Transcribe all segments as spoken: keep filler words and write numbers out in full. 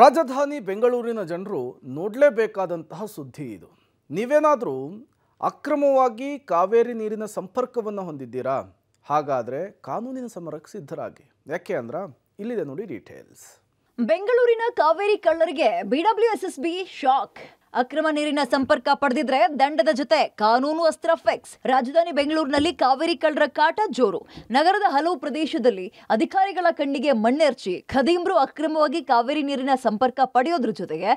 ರಾಜಧಾನಿ ಬೆಂಗಳೂರಿನ ಜನರು ನೋಡಲೇಬೇಕಾದಂತ ಸುದ್ದಿ ಇದು. ನೀವೇನಾದರೂ ಅಕ್ರಮವಾಗಿ ಕಾವೇರಿ ನೀರಿನ ಸಂಪರ್ಕವನ್ನ ಹೊಂದಿದ್ದೀರಾ? ಹಾಗಾದ್ರೆ ಕಾನೂನಿನ ಸಮರಕ್ಕೆ ಸಿದ್ಧರಾಗಿ. ಯಾಕೆ ಅಂದ್ರೆ ಇಲ್ಲಿದೆ ನೋಡಿ ಡೀಟೇಲ್ಸ್. ಬೆಂಗಳೂರಿನ ಕಾವೇರಿ ಕಳ್ಳರಿಗೆ B W S S B shock. ಅಕ್ರಮ ನೀರಿನ ಸಂಪರ್ಕ ಪಡೆದಿದ್ರೆ ದಂಡದ ಜೊತೆ ಕಾನೂನು ಅಸ್ತ್ರ ಫಿಕ್ಸ್. ರಾಜಧಾನಿ ಬೆಂಗಳೂರಿನಲ್ಲಿ ಕಾವೇರಿ ಕಳ್ಳರ ಕಾಟ ಜೋರು. ನಗರದ ಹಲವು ಪ್ರದೇಶದಲ್ಲಿ ಅಧಿಕಾರಿಗಳ ಕಣ್ಣಿಗೆ ಮಣ್ಣೆರ್ಚಿ ಖದೀಮ್ರು ಅಕ್ರಮವಾಗಿ ಕಾವೇರಿ ನೀರಿನ ಸಂಪರ್ಕ ಪಡೆಯೋದ್ರ ಜೊತೆಗೆ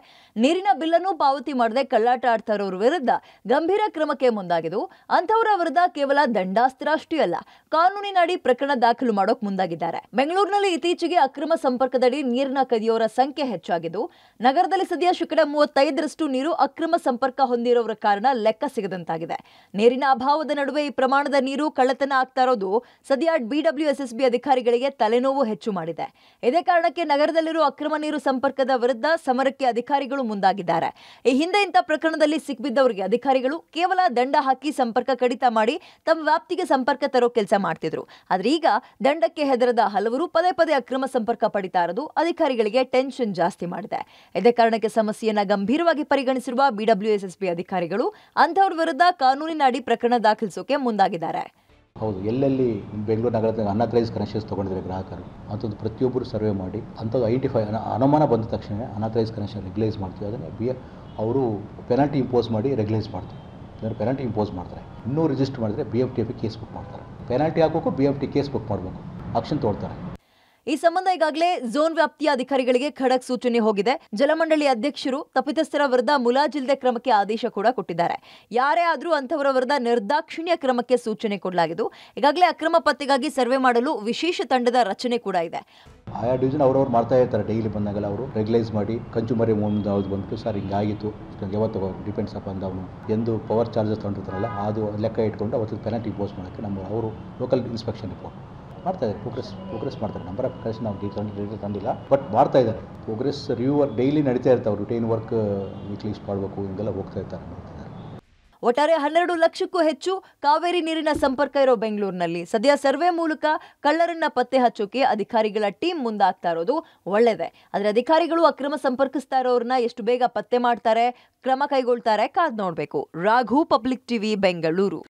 ನೀರಿನ ಬಿಲ್ಲನ್ನು ಪಾವತಿ ಮಾಡದೆ ಕಳ್ಳಾಟ ಆಡ್ತಾ ಇರೋರ ವಿರುದ್ಧ ಗಂಭೀರ ಕ್ರಮಕ್ಕೆ ಮುಂದಾಗಿದ್ದು, ಅಂಥವರ ವಿರುದ್ಧ ಕೇವಲ ದಂಡಾಸ್ತ್ರ ಅಷ್ಟೇ ಅಲ್ಲ, ಕಾನೂನಿನಡಿ ಪ್ರಕರಣ ದಾಖಲು ಮಾಡೋಕೆ ಮುಂದಾಗಿದ್ದಾರೆ. ಬೆಂಗಳೂರಿನಲ್ಲಿ ಇತ್ತೀಚೆಗೆ ಅಕ್ರಮ ಸಂಪರ್ಕದಡಿ ನೀರನ್ನ ಕದಿಯೋರ ಸಂಖ್ಯೆ ಹೆಚ್ಚಾಗಿದ್ದು, ನಗರದಲ್ಲಿ ಸದ್ಯ ಶೇಕಡ ಮೂವತ್ತೈದರಷ್ಟು ನೀರು ಅಕ್ರಮ ಸಂಪರ್ಕ ಹೊಂದಿರೋರ ಕಾರಣ ಲೆಕ್ಕ ಸಿಗದಂತಾಗಿದೆ. ನೀರಿನ ಅಭಾವದ ನಡುವೆ ಈ ಪ್ರಮಾಣದ ನೀರು ಕಳ್ಳತನ ಆಗ್ತಾ ಇರೋದು ಸದ್ಯ B W S S B ಅಧಿಕಾರಿಗಳಿಗೆ ತಲೆನೋವು ಹೆಚ್ಚು ಮಾಡಿದೆ. ಇದೇ ಕಾರಣಕ್ಕೆ ನಗರದಲ್ಲಿರುವ ಅಕ್ರಮ ನೀರು ಸಂಪರ್ಕದ ವಿರುದ್ಧ ಸಮರಕ್ಕೆ ಅಧಿಕಾರಿಗಳು ಮುಂದಾಗಿದ್ದಾರೆ. ಈ ಹಿಂದೆ ಇಂಥ ಪ್ರಕರಣದಲ್ಲಿ ಸಿಕ್ಬಿದ್ದವರಿಗೆ ಅಧಿಕಾರಿಗಳು ಕೇವಲ ದಂಡ ಹಾಕಿ ಸಂಪರ್ಕ ಕಡಿತ ಮಾಡಿ ತಮ್ಮ ವ್ಯಾಪ್ತಿಗೆ ಸಂಪರ್ಕ ತರೋ ಕೆಲಸ ಮಾಡ್ತಿದ್ರು. ಆದ್ರೆ ಈಗ ದಂಡಕ್ಕೆ ಹೆದರದ ಹಲವರು ಪದೇ ಪದೇ ಅಕ್ರಮ ಸಂಪರ್ಕ ಪಡಿತಾ ಇರೋದು ಅಧಿಕಾರಿಗಳಿಗೆ ಟೆನ್ಷನ್ ಜಾಸ್ತಿ ಮಾಡಿದೆ. ಇದೇ ಕಾರಣಕ್ಕೆ ಸಮಸ್ಯೆಯನ್ನ ಗಂಭೀರವಾಗಿ ಪರಿಗಣಿಸಿ B W S S B ಅಧಿಕಾರಿಗಳು ಅಂಥವ್ರ ವಿರುದ್ಧ ಕಾನೂನಿನ ಅಡಿ ಪ್ರಕರಣ ದಾಖಲಿಸೋಕೆ ಮುಂದಾಗಿದ್ದಾರೆ. ಹೌದು, ಎಲ್ಲೆಲ್ಲಿ ಬೆಂಗಳೂರು ನಗರದ ಅನಾಥರೈಸ್ ಕನೆಕ್ಷನ್ಸ್ ತೊಗೊಂಡಿದ್ದಾರೆ ಗ್ರಾಹಕರು ಅಂಥದ್ದು ಪ್ರತಿಯೊಬ್ಬರು ಸರ್ವೆ ಮಾಡಿ ಅಂಥದ್ದು ಐಡೆಂಟಿಫೈ ಅನುಮಾನ ಬಂದ ತಕ್ಷಣ ಅನಾಥರೈಸ್ ಕನೆಕ್ಷನ್ ರೆಗ್ಯುಲೈಸ್ ಮಾಡ್ತೀವಿ. ಅದನ್ನು ಬಿ ಅವರು ಪೆನಾಲ್ಟಿ ಇಂಪೋಸ್ ಮಾಡಿ ರೆಗ್ಯುಲೈಸ್ ಮಾಡ್ತೀವಿ. ಅದನ್ನು ಪೆನಾಲ್ಟಿ ಇಂಪೋಸ್ ಮಾಡ್ತಾರೆ. ಇನ್ನೂ ರಿಜಿಸ್ಟರ್ ಮಾಡಿದರೆ B F T F case book ಮಾಡ್ತಾರೆ. ಪೆನಾಲ್ಟಿ ಹಾಕಬೇಕು, B F T case book ಮಾಡಬೇಕು, ಆಕ್ಷನ್ ತೊಗೊಳ್ತಾರೆ. ಈ ಸಂಬಂಧ ಈಗಾಗಲೇ ಝೋನ್ ವ್ಯಾಪ್ತಿಯ ಅಧಿಕಾರಿಗಳಿಗೆ ಖಡಕ್ ಸೂಚನೆ ಹೋಗಿದೆ. ಜಲಮಂಡಳಿ ಅಧ್ಯಕ್ಷರು ತಪ್ಪಿತಸ್ಥರ ವಿರುದ್ಧ ಮುಲಾಜಿಲ್ಲದೆ ಕ್ರಮಕ್ಕೆ ಆದೇಶ ಕೂಡ ಕೊಟ್ಟಿದ್ದಾರೆ. ಯಾರೇ ಆದರೂ ಅಂಥವರ ವಿರುದ್ಧ ನಿರ್ದಾಕ್ಷಿಣ್ಯ ಕ್ರಮಕ್ಕೆ ಸೂಚನೆ ಕೊಡಲಾಗಿದ್ದು, ಈಗಾಗಲೇ ಅಕ್ರಮ ಪತ್ತೆಗಾಗಿ ಸರ್ವೆ ಮಾಡಲು ವಿಶೇಷ ತಂಡದ ರಚನೆ ಕೂಡ ಇದೆ. ಆಯಾ ಡಿವಿಷನ್ ಅವ್ರವ್ರು ಮಾಡ್ತಾ ಇರ್ತಾರೆ. ಡೈಲಿ ಬಂದಾಗಲ್ಲ ಅವರು ರೆಗ್ಯುಲೈಸ್ ಮಾಡಿ ಕನ್ಸ್ಯೂಮರ್ ಮುಂದೆ ಅವ್ರು ಬಂದ್ಬಿಟ್ಟು ಸರ್ ಹಿಂಗಾಗಿತ್ತು ಯಾವತ್ತು ಡಿಪೆಂಡ್ಸ್ ಅಪಾನ್ ಅವನು ಎಂದು ಪವರ್ ಚಾರ್ಜಸ್ ತಗೊಂಡಿರ್ತಾರಲ್ಲ ಅದು ಲೆಕ್ಕ ಇಟ್ಕೊಂಡು ಅವತ್ತು ಪೆನಾಲ್ಟಿ ಇಂಪೋಸ್ ಮಾಡೋಕ್ಕೆ ನಮ್ಮ ಅವರು ಲೋಕಲ್ ಇನ್ಸ್ಪೆಕ್ಷನ್ ರಿಪೋರ್ಟ್ ಮಾಡ್ತಾ ಇದ್ದಾರೆ. ಪ್ರೋಗ್ರೆಸ್ ಪ್ರೋಗ್ರೆಸ್ ಮಾಡ್ತಾರೆ. ನಂಬರ್ ಆಫ್ ಪ್ರೋಗ್ರೆಸ್ ನಾವು ಡೀಟೇಲ್ ತಂದಿಲ್ಲ, ಬಟ್ ಮಾಡ್ತಾ ಇದ್ದಾರೆ. ಪ್ರೋಗ್ರೆಸ್ ರಿವ್ಯೂ ಡೈಲಿ ನಡೀತಾ ಇರ್ತಾವೆ. ರುಟೀನ್ ವರ್ಕ್ ವೀಕ್ಲಿ ಮಾಡಬೇಕು, ಹಿಂಗೆಲ್ಲ ಹೋಗ್ತಾ ಇರ್ತಾರೆ. ಒಟ್ಟಾರೆ ಹನ್ನೆರಡು ಲಕ್ಷಕ್ಕೂ ಹೆಚ್ಚು ಕಾವೇರಿ ನೀರಿನ ಸಂಪರ್ಕ ಇರೋ ಬೆಂಗಳೂರಿನಲ್ಲಿ ಸದ್ಯ ಸರ್ವೆ ಮೂಲಕ ಕಳ್ಳರನ್ನ ಪತ್ತೆ ಹಚ್ಚೋಕೆ ಅಧಿಕಾರಿಗಳ ಟೀಮ್ ಮುಂದಾಗ್ತಾ ಇರೋದು ಒಳ್ಳೆಯದೇ. ಆದರೆ ಅಧಿಕಾರಿಗಳು ಅಕ್ರಮ ಸಂಪರ್ಕಿಸ್ತಾ ಇರೋರನ್ನ ಎಷ್ಟು ಬೇಗ ಪತ್ತೆ ಮಾಡ್ತಾರೆ, ಕ್ರಮ ಕೈಗೊಳ್ತಾರೆ, ಕಾದ್ ನೋಡಬೇಕು. Raghu, public TV, Bengaluru.